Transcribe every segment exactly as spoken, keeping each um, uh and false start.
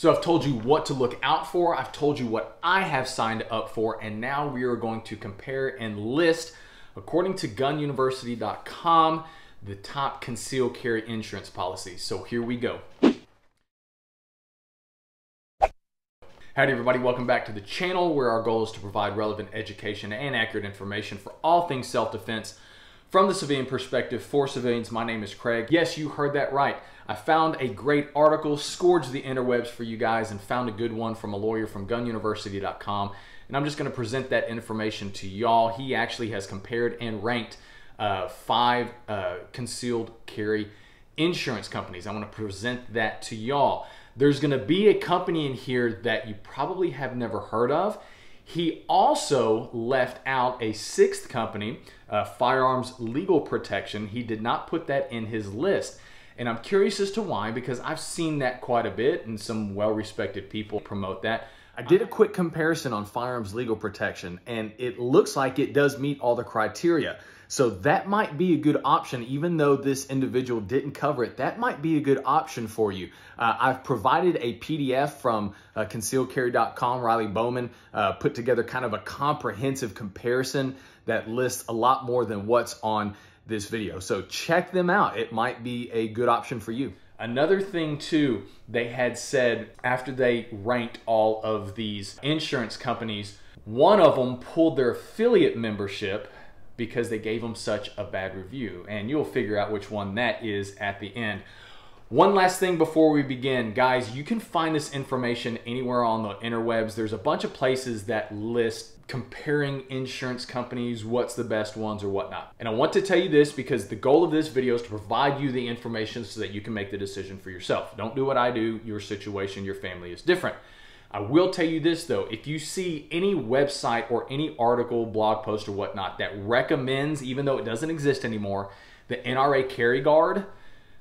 So I've told you what to look out for. I've told you what I have signed up for, and now we are going to compare and list, according to Gun University dot com, the top concealed carry insurance policies. So here we go. Howdy everybody, welcome back to the channel where our goal is to provide relevant education and accurate information for all things self-defense from the civilian perspective for civilians. My name is Craig. Yes, you heard that right. I found a great article, scourged the interwebs for you guys, and found a good one from a lawyer from Gun University dot com. And I'm just gonna present that information to y'all. He actually has compared and ranked uh, five uh, concealed carry insurance companies. I wanna present that to y'all. There's gonna be a company in here that you probably have never heard of. He also left out a sixth company, uh, Firearms Legal Protection. He did not put that in his list. And I'm curious as to why, because I've seen that quite a bit and some well-respected people promote that. I did a quick comparison on Firearms Legal Protection, and it looks like it does meet all the criteria. So that might be a good option. Even though this individual didn't cover it, that might be a good option for you. Uh, I've provided a P D F from uh, concealed carry dot com. Riley Bowman uh, put together kind of a comprehensive comparison that lists a lot more than what's on this video. So check them out. It might be a good option for you. Another thing too, they had said after they ranked all of these insurance companies, one of them pulled their affiliate membership because they gave them such a bad review. And you'll figure out which one that is at the end. One last thing before we begin, guys, you can find this information anywhere on the interwebs. There's a bunch of places that list comparing insurance companies, what's the best ones or whatnot. And I want to tell you this because the goal of this video is to provide you the information so that you can make the decision for yourself. Don't do what I do. Your situation, your family is different. I will tell you this though, if you see any website or any article, blog post or whatnot that recommends, even though it doesn't exist anymore, the N R A Carry Guard,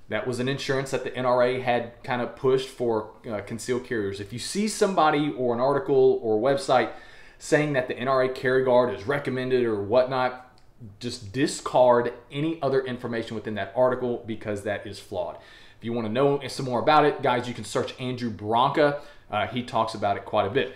that was an insurance that the N R A had kind of pushed for uh, concealed carriers. If you see somebody or an article or website saying that the N R A Carry Guard is recommended or whatnot, just discard any other information within that article because that is flawed. If you want to know some more about it, guys, you can search Andrew Branca. Uh, he talks about it quite a bit.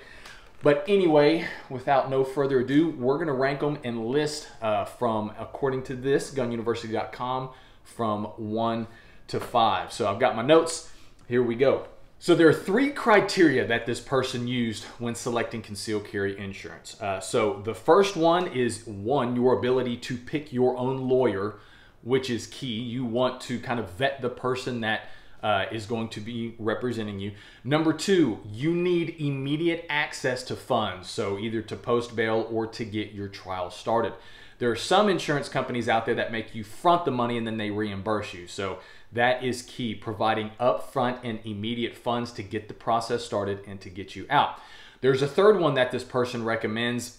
But anyway, without no further ado, we're going to rank them and list uh, from, according to this, Gun University dot com, from one to five. So I've got my notes. Here we go. So there are three criteria that this person used when selecting concealed carry insurance. Uh, so the first one is, one, your ability to pick your own lawyer, which is key. You want to kind of vet the person that uh, is going to be representing you. Number two, you need immediate access to funds, so either to post bail or to get your trial started. There are some insurance companies out there that make you front the money and then they reimburse you. So that is key, providing upfront and immediate funds to get the process started and to get you out. There's a third one that this person recommends,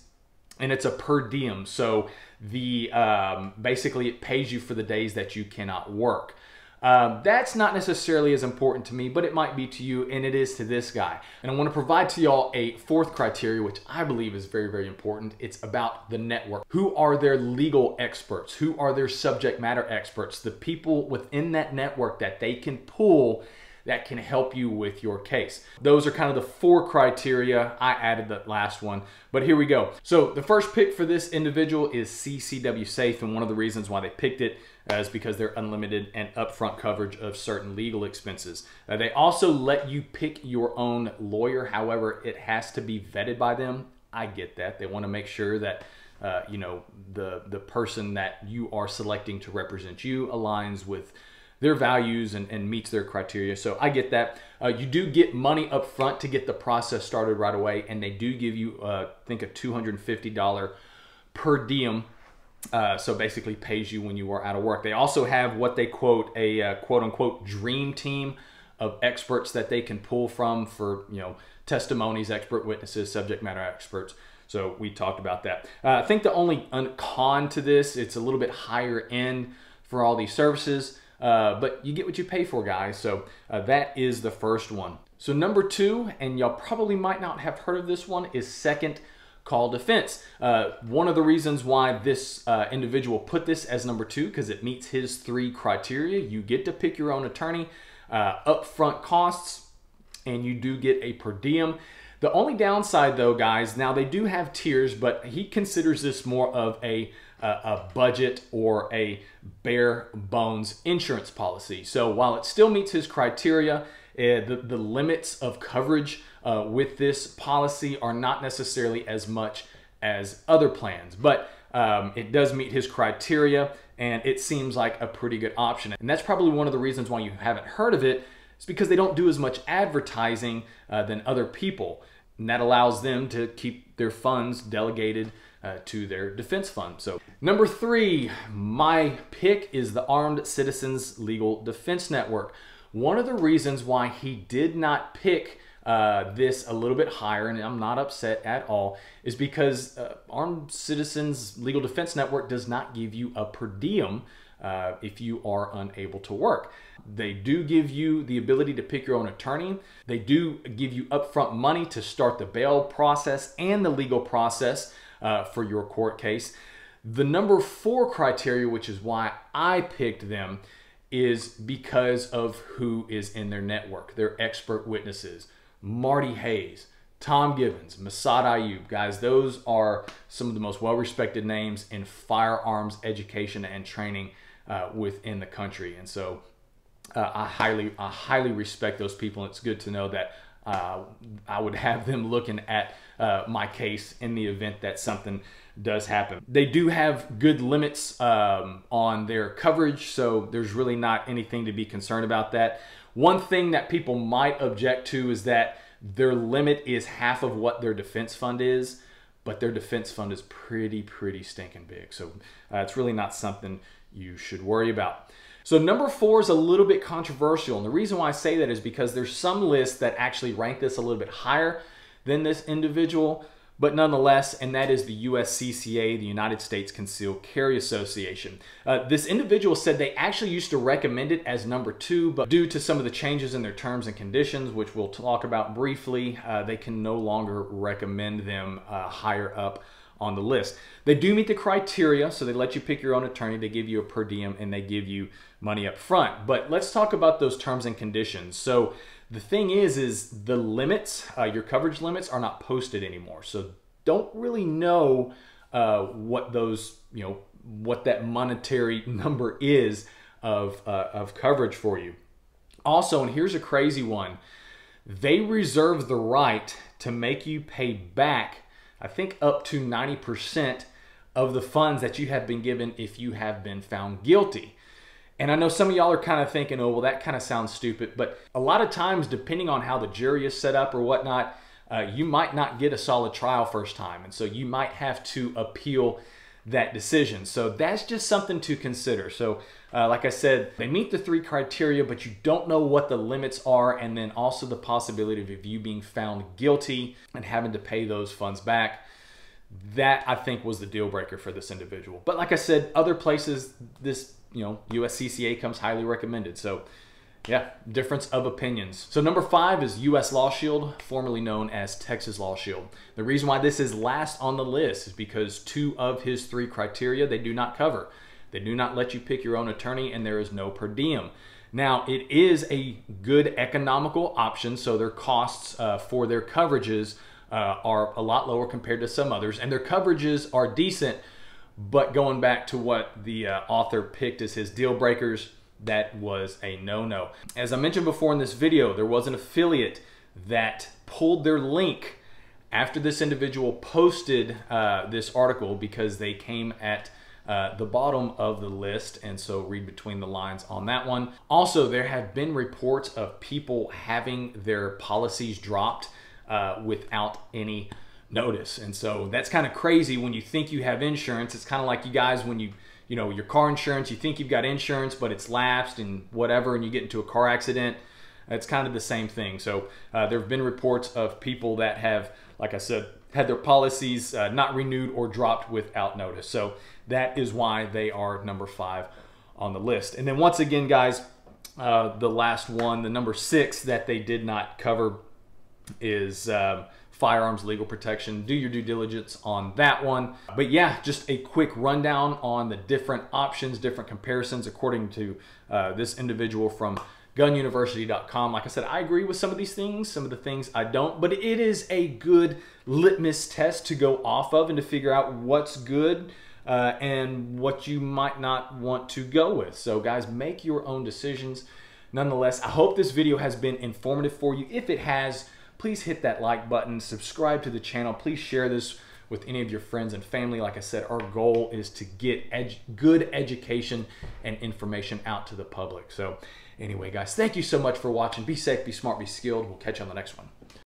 and it's a per diem. So the um, basically it pays you for the days that you cannot work. Um, that's not necessarily as important to me, but it might be to you, and it is to this guy. And I want to provide to y'all a fourth criteria, which I believe is very, very important. It's about the network. Who are their legal experts? Who are their subject matter experts? The people within that network that they can pull that can help you with your case. Those are kind of the four criteria. I added that last one, but here we go. So the first pick for this individual is C C W Safe, and one of the reasons why they picked it is because they're unlimited and upfront coverage of certain legal expenses. Uh, they also let you pick your own lawyer. However, it has to be vetted by them. I get that. They want to make sure that uh, you know, the, the person that you are selecting to represent you aligns with their values and, and meets their criteria. So I get that. Uh, you do get money up front to get the process started right away, and they do give you, uh, I think, a two hundred fifty dollars per diem. Uh, so basically pays you when you are out of work. They also have what they quote a uh, quote unquote dream team of experts that they can pull from for, you know, testimonies, expert witnesses, subject matter experts. So we talked about that. Uh, I think the only con to this, it's a little bit higher end for all these services. Uh, but you get what you pay for, guys. So uh, that is the first one. So number two, and y'all probably might not have heard of this one, is Second Call Defense. Uh, one of the reasons why this uh, individual put this as number two, because it meets his three criteria. You get to pick your own attorney, uh, upfront costs, and you do get a per diem. The only downside though, guys, now they do have tiers, but he considers this more of a, a, a budget or a bare bones insurance policy. So while it still meets his criteria, Uh, the, the limits of coverage uh, with this policy are not necessarily as much as other plans, but um, it does meet his criteria and it seems like a pretty good option. And that's probably one of the reasons why you haven't heard of it. It's because they don't do as much advertising uh, than other people, and that allows them to keep their funds delegated Uh, to their defense fund. So number three, my pick is the Armed Citizens Legal Defense Network. One of the reasons why he did not pick uh, this a little bit higher, and I'm not upset at all, is because uh, Armed Citizens Legal Defense Network does not give you a per diem uh, if you are unable to work. They do give you the ability to pick your own attorney. They do give you upfront money to start the bail process and the legal process Uh, for your court case. The number four criteria, which is why I picked them, is because of who is in their network, their expert witnesses. Marty Hayes, Tom Givens, Massad Ayoob, guys, those are some of the most well-respected names in firearms education and training uh, within the country. And so uh, I highly, I highly respect those people. It's good to know that Uh, I would have them looking at uh, my case in the event that something does happen. They do have good limits um, on their coverage, so there's really not anything to be concerned about that. One thing that people might object to is that their limit is half of what their defense fund is, but their defense fund is pretty, pretty stinking big. So uh, it's really not something you should worry about. So number four is a little bit controversial. And the reason why I say that is because there's some lists that actually rank this a little bit higher than this individual, but nonetheless, and that is the U S C C A, the United States Concealed Carry Association. Uh, this individual said they actually used to recommend it as number two, but due to some of the changes in their terms and conditions, which we'll talk about briefly, uh, they can no longer recommend them uh, higher up on the list. They do meet the criteria, so they let you pick your own attorney, they give you a per diem, and they give you money up front. But let's talk about those terms and conditions. So the thing is, is the limits, uh, your coverage limits are not posted anymore. So don't really know uh, what those, you know, what that monetary number is of, uh, of coverage for you. Also, and here's a crazy one, they reserve the right to make you pay back I think up to ninety percent of the funds that you have been given if you have been found guilty. And I know some of y'all are kind of thinking, oh, well, that kind of sounds stupid, but a lot of times, depending on how the jury is set up or whatnot, uh, you might not get a solid trial first time. And so you might have to appeal that decision. So that's just something to consider. So uh, like I said, they meet the three criteria, but you don't know what the limits are, and then also the possibility of you being found guilty and having to pay those funds back. That I think was the deal breaker for this individual. But like I said, other places, this, you know, U S C C A comes highly recommended. So yeah, difference of opinions. So number five is U S Law Shield, formerly known as Texas Law Shield. The reason why this is last on the list is because two of his three criteria they do not cover. They do not let you pick your own attorney, and there is no per diem. Now, it is a good economical option, so their costs uh, for their coverages uh, are a lot lower compared to some others, and their coverages are decent, but going back to what the uh, author picked as his deal breakers, that was a no-no. As I mentioned before in this video, there was an affiliate that pulled their link after this individual posted uh, this article because they came at uh, the bottom of the list, and so read between the lines on that one. Also, there have been reports of people having their policies dropped uh, without any notice, and so that's kind of crazy when you think you have insurance. It's kind of like you guys when you You know, your car insurance, you think you've got insurance, but it's lapsed and whatever, and you get into a car accident. It's kind of the same thing. So uh, there have been reports of people that have, like I said, had their policies uh, not renewed or dropped without notice. So that is why they are number five on the list. And then once again, guys, uh, the last one, the number six that they did not cover is um, Firearms Legal Protection. Do your due diligence on that one. But yeah, just a quick rundown on the different options, different comparisons according to uh, this individual from Gun University dot com. Like I said, I agree with some of these things, some of the things I don't, but it is a good litmus test to go off of and to figure out what's good uh, and what you might not want to go with. So guys, make your own decisions. Nonetheless, I hope this video has been informative for you. If it has, please hit that like button, subscribe to the channel, please share this with any of your friends and family. Like I said, our goal is to get edu good education and information out to the public. So anyway, guys, thank you so much for watching. Be safe, be smart, be skilled. We'll catch you on the next one.